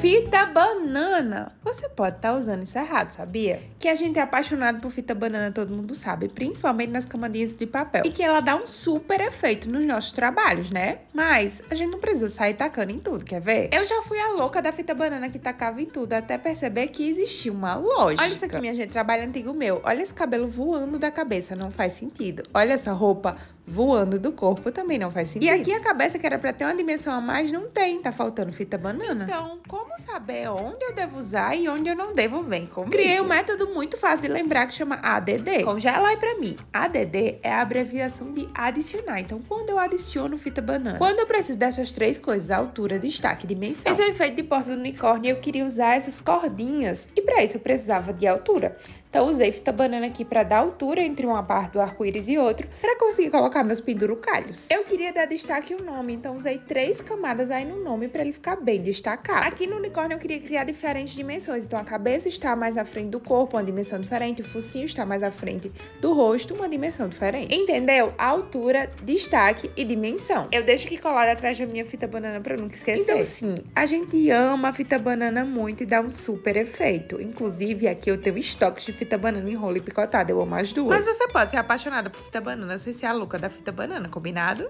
Fita banana. Você pode estar usando isso errado, sabia? Que a gente é apaixonado por fita banana, todo mundo sabe, principalmente nas camadinhas de papel. E que ela dá um super efeito nos nossos trabalhos, né? Mas a gente não precisa sair tacando em tudo, quer ver? Eu já fui a louca da fita banana que tacava em tudo, até perceber que existia uma lógica. Olha isso aqui, minha gente, trabalho antigo meu. Olha esse cabelo voando da cabeça, não faz sentido. Olha essa roupa voando do corpo, também não faz sentido. E aqui a cabeça, que era pra ter uma dimensão a mais, não tem. Tá faltando fita banana. Então, como saber onde eu devo usar e onde eu não devo? Vem comigo. Criei um método muito fácil de lembrar que chama ADD. Congela aí pra mim. ADD é a abreviação de adicionar. Então, quando eu adiciono fita banana, quando eu preciso dessas três coisas, altura, destaque, dimensão. Esse é o efeito de porta do unicórnio e eu queria usar essas cordinhas. E pra isso eu precisava de altura. Então, usei fita banana aqui pra dar altura entre uma parte do arco-íris e outra, pra conseguir colocar meus pendurucalhos. Eu queria dar destaque ao nome, então usei três camadas aí no nome pra ele ficar bem destacado. Aqui no unicórnio eu queria criar diferentes dimensões, então a cabeça está mais à frente do corpo, uma dimensão diferente, o focinho está mais à frente do rosto, uma dimensão diferente. Entendeu? Altura, destaque e dimensão. Eu deixo aqui colada atrás da minha fita banana pra eu nunca esquecer. Então sim, a gente ama a fita banana muito e dá um super efeito. Inclusive aqui eu tenho estoques de fita banana em rolo e picotada, eu amo as duas. Mas você pode ser apaixonada por fita banana sem ser a louca da fita banana, combinado?